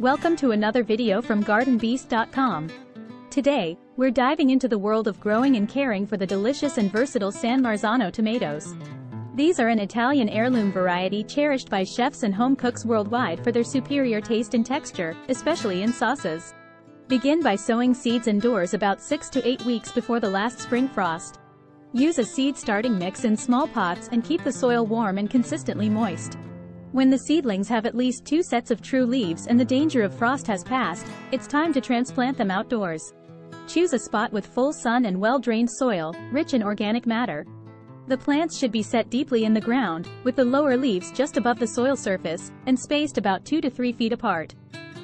Welcome to another video from GardenBeast.com. Today, we're diving into the world of growing and caring for the delicious and versatile San Marzano tomatoes. These are an Italian heirloom variety cherished by chefs and home cooks worldwide for their superior taste and texture, especially in sauces. Begin by sowing seeds indoors about 6 to 8 weeks before the last spring frost. Use a seed starting mix in small pots and keep the soil warm and consistently moist. When the seedlings have at least 2 sets of true leaves and the danger of frost has passed, it's time to transplant them outdoors. Choose a spot with full sun and well-drained soil, rich in organic matter. The plants should be set deeply in the ground, with the lower leaves just above the soil surface, and spaced about 2 to 3 feet apart.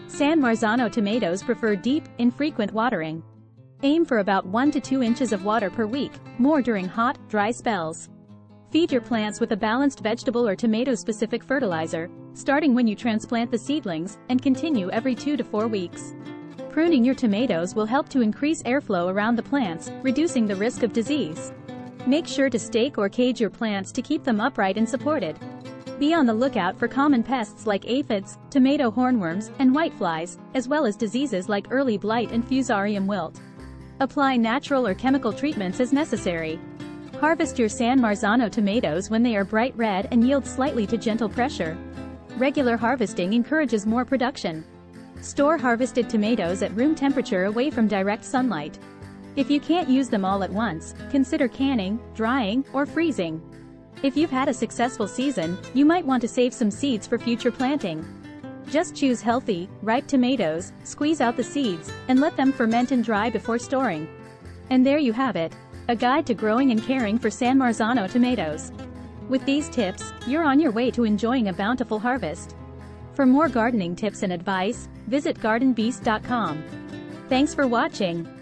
San Marzano tomatoes prefer deep, infrequent watering. Aim for about 1 to 2 inches of water per week, more during hot, dry spells. Feed your plants with a balanced vegetable or tomato-specific fertilizer, starting when you transplant the seedlings, and continue every 2 to 4 weeks. Pruning your tomatoes will help to increase airflow around the plants, reducing the risk of disease. Make sure to stake or cage your plants to keep them upright and supported. Be on the lookout for common pests like aphids, tomato hornworms, and whiteflies, as well as diseases like early blight and fusarium wilt. Apply natural or chemical treatments as necessary. Harvest your San Marzano tomatoes when they are bright red and yield slightly to gentle pressure. Regular harvesting encourages more production. Store harvested tomatoes at room temperature away from direct sunlight. If you can't use them all at once, consider canning, drying, or freezing. If you've had a successful season, you might want to save some seeds for future planting. Just choose healthy, ripe tomatoes, squeeze out the seeds, and let them ferment and dry before storing. And there you have it. A guide to growing and caring for San Marzano tomatoes. With these tips, you're on your way to enjoying a bountiful harvest. For more gardening tips and advice, visit GardenBeast.com. Thanks for watching.